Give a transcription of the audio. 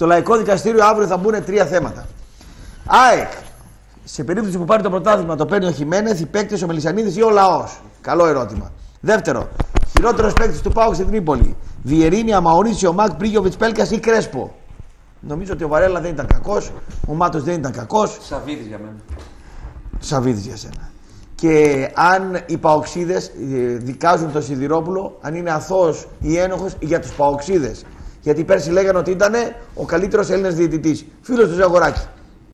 Στο Λαϊκό Δικαστήριο αύριο θα μπουν τρία θέματα. ΑΕΚ. Σε περίπτωση που πάρει το πρωτάθλημα, το παίρνει ο Χιμένεθ, οι παίκτες, ο Μελισσανίδης ή ο λαός. Καλό ερώτημα. Δεύτερο. Χειρότερος παίκτης του ΠΑΟΚ στην Τρίπολη. Βιερήνια, Μαουρίσιο, Πρύγιο, Βιτσπέλκας ή Κρέσπο. Νομίζω ότι ο Βαρέλα δεν ήταν κακός. Ο Μάτο δεν ήταν κακός. Σαββίδης για μένα. Σαββίδης για σένα. Και αν οι παοξίδες δικάζουν τον Σιδηρόπουλο, αν είναι αθώος ή ένοχος για τους παοξίδες. Γιατί πέρσι λέγανε ότι ήταν ο καλύτερος Έλληνας διαιτητής. Φίλος του Ζαγοράκη.